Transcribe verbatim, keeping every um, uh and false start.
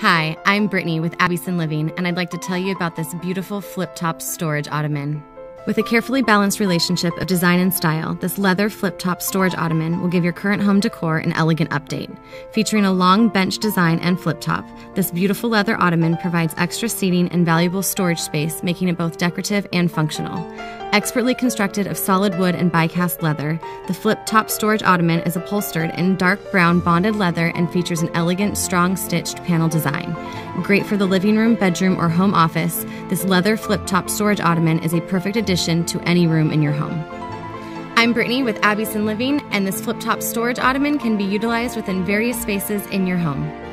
Hi, I'm Brittney with Abbyson Living, and I'd like to tell you about this beautiful flip-top storage ottoman. With a carefully balanced relationship of design and style, this leather flip-top storage ottoman will give your current home decor an elegant update. Featuring a long bench design and flip-top, this beautiful leather ottoman provides extra seating and valuable storage space, making it both decorative and functional. Expertly constructed of solid wood and die-cast leather, the flip-top storage ottoman is upholstered in dark brown bonded leather and features an elegant, strong-stitched panel design. Great for the living room, bedroom, or home office, this leather flip-top storage ottoman is a perfect addition to any room in your home. I'm Brittney with Abbyson Living, and this flip-top storage ottoman can be utilized within various spaces in your home.